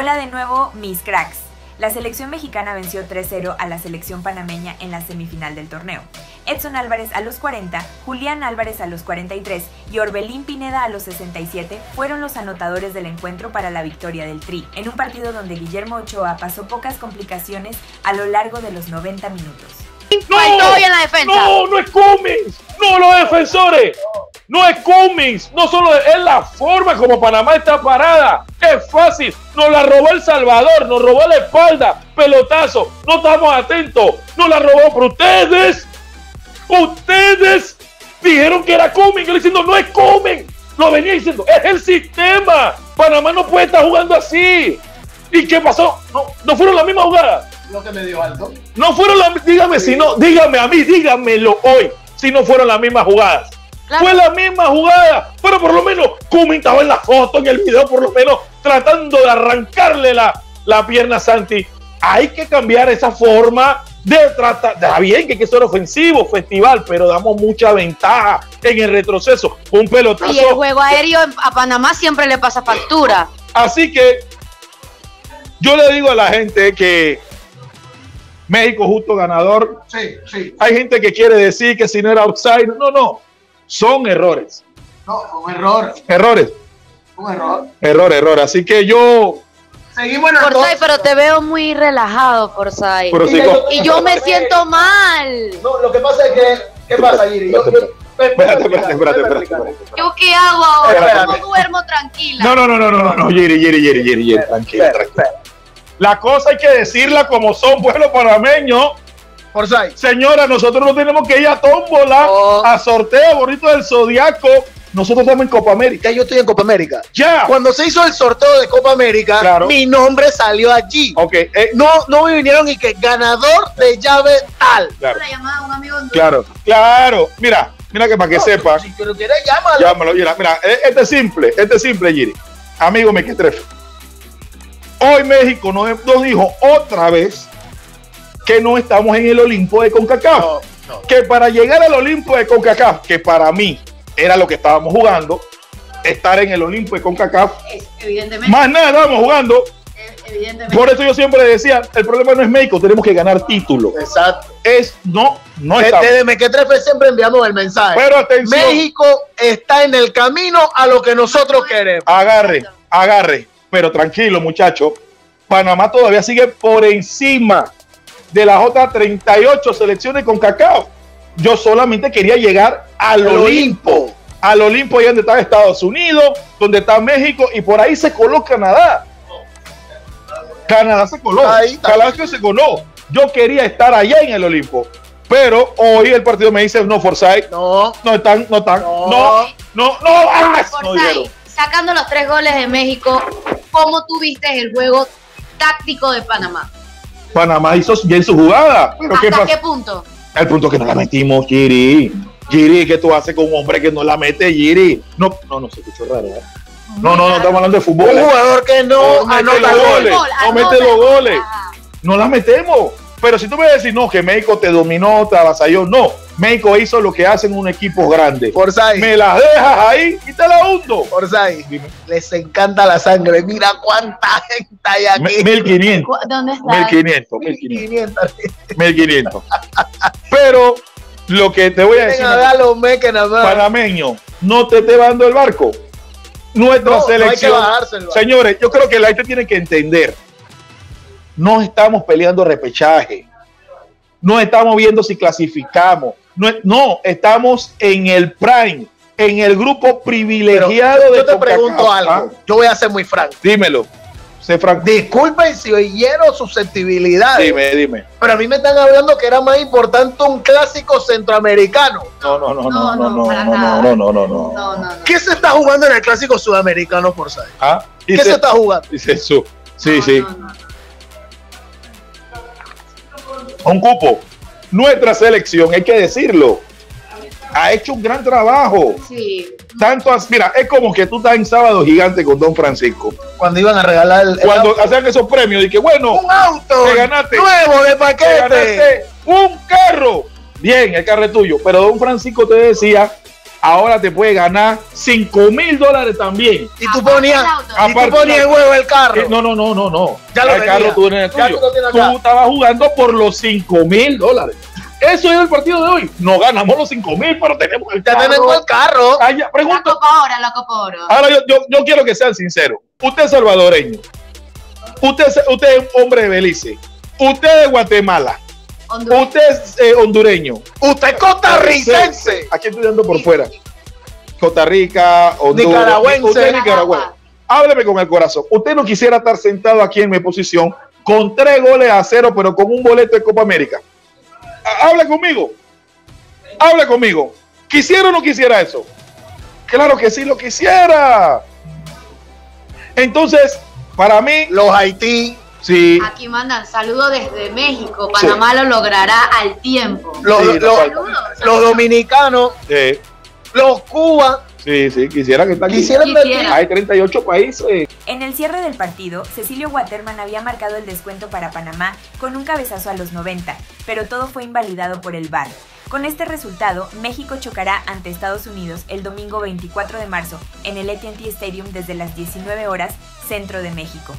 Hola de nuevo, mis cracks. La selección mexicana venció 3-0 a la selección panameña en la semifinal del torneo. Edson Álvarez a los 40, Julián Álvarez a los 43 y Orbelín Pineda a los 67 fueron los anotadores del encuentro para la victoria del Tri, en un partido donde Guillermo Ochoa pasó pocas complicaciones a lo largo de los 90 minutos. ¡No! En la defensa. ¡No! ¡No es Cummings! ¡No, los defensores! ¡No es Cummings! No solo es la forma como Panamá está parada. ¡Es fácil! Nos la robó El Salvador, nos robó la espalda, pelotazo, no estamos atentos, nos la robó, pero ustedes dijeron que era Cummings, yo le diciendo no es Cummings, lo venía diciendo, es el sistema, Panamá no puede estar jugando así. ¿Y qué pasó? No fueron las mismas jugadas. Lo que me dio alto. No fueron las, dígame sí. Si no, dígame a mí, dígamelo hoy, si no fueron las mismas jugadas. Claro. Fue la misma jugada, pero por lo menos Cummings estaba en la foto, en el video, por lo menos tratando de arrancarle la pierna a Santi. Hay que cambiar esa forma de tratar. Está bien que hay que ser ofensivo, festival, pero damos mucha ventaja en el retroceso. Un pelotazo. Y el juego aéreo a Panamá siempre le pasa factura. Así que yo le digo a la gente que México justo ganador. Sí, sí. Hay gente que quiere decir que si no era offside. No, no. Son errores. No, un error. Errores. Un error. Error, error. Así que yo... Seguimos en el Forsay, pero te veo muy relajado, Forsay. Y yo me siento mal. No, lo que pasa es que... ¿Qué pasa, Giri? Espérate. ¿Yo qué hago ahora? ¿Cómo duermo tranquila? No, Giri, tranquila. La cosa hay que decirla como son, pueblo panameño. Forsay. Señora, nosotros no tenemos que ir a tómbola, a sorteo, bonito del zodiaco. Nosotros estamos en Copa América. Yo estoy en Copa América. Ya. Cuando se hizo el sorteo de Copa América, claro, mi nombre salió allí. Ok. No me vinieron y que ganador de llave tal. Claro. Un amigo claro. Claro. Mira que para que sepa. Si te lo quieres, llámalo. Mira, este es simple, Giri. Amigo, me que trefe. Hoy México nos dijo otra vez que no estamos en el Olimpo de Concacaf. No. Que para llegar al Olimpo de Concacaf, que para mí era lo que estábamos jugando, estar en el Olimpo y Concacaf. Evidentemente. Más nada estábamos jugando. Evidentemente. Por eso yo siempre decía, el problema no es México, tenemos que ganar título. Exacto. No está. Desde Mequetrefe siempre enviamos el mensaje. Pero atención. México está en el camino a lo que nosotros queremos. Agarre. Pero tranquilo, muchachos. Panamá todavía sigue por encima de las otras 38 selecciones con Concacaf. Yo solamente quería llegar al Olimpo. Al Olimpo, ahí donde está Estados Unidos, donde está México, y por ahí se coló Canadá. Canadá se coló. Canadá se coló. Yo quería estar allá en el Olimpo. Pero hoy el partido me dice, no, Forsyth. No están. Forsyth, sacando los 3 goles de México, ¿cómo tuviste el juego táctico de Panamá? Panamá hizo bien su jugada. ¿Hasta qué punto? El punto que no la metimos, Giri, ¿qué tú haces con un hombre que no la mete, Giri? No, se escuchó raro, ¿eh? No, estamos hablando de fútbol. Un jugador que no anota goles, no mete los goles. No la metemos. Pero si tú me decís, no, que México te dominó, te avasalló, no. México hizo lo que hacen un equipo grande. Forsay. Me las dejas ahí y te la hundo. Forsay, les encanta la sangre. Mira cuánta gente hay aquí. 1500. ¿Dónde está? 1500. Pero lo que te voy a decir, panameño, no te esté bajando el barco. Nuestra selección. No hay que bajárselo. Señores, yo creo que la gente tiene que entender. No estamos peleando repechaje. No estamos viendo si clasificamos. No, estamos en el prime, en el grupo privilegiado. Pero yo te pregunto algo. Yo voy a ser muy franco. Dímelo. Sé franco. Disculpen si hiero susceptibilidades. Dime. Pero a mí me están hablando que era más importante un clásico centroamericano. No. ¿Qué se está jugando en el clásico sudamericano, Forsay? ¿Qué se está jugando? Dice eso. Sí. Un cupo. Nuestra selección, hay que decirlo, ha hecho un gran trabajo. Sí. Mira, es como que tú estás en Sábado Gigante con Don Francisco. Cuando iban a regalar cuando hacían esos premios, y que bueno, un auto te ganaste, nuevo de paquete. Te ganaste un carro. Bien, el carro es tuyo. Pero Don Francisco te decía, ahora te puede ganar $5,000 también. Y tú ponías el huevo el carro. No. Ya lo el venía. Carro tú en el carro. Tú estabas jugando por los $5,000. Eso es el partido de hoy. No ganamos los $5,000, pero tenemos el carro. Ay, ya, pregunta. La Copa Oro, la Copa Oro. Ahora yo quiero que sean sinceros. Usted es salvadoreño. Usted es hombre de Belice. Usted es de Guatemala. Hondureño. Usted es hondureño. Usted es costarricense. Aquí estoy dando por fuera. Costa Rica, Honduras. Nicaragüense. Usted es nicaragüense. Hábleme con el corazón. Usted no quisiera estar sentado aquí en mi posición con 3-0, pero con un boleto de Copa América. Habla conmigo. Habla conmigo. ¿Quisiera o no quisiera eso? Claro que sí lo quisiera. Entonces, para mí, los Haití. Sí. Aquí mandan saludos desde México. Panamá lo logrará al tiempo. Los dominicanos, los cubanos. Sí, quisieran que estén aquí. Hay 38 países. En el cierre del partido, Cecilio Waterman había marcado el descuento para Panamá con un cabezazo a los 90, pero todo fue invalidado por el VAR. Con este resultado, México chocará ante Estados Unidos el domingo 24 de marzo en el AT&T Stadium desde las 19 horas, centro de México.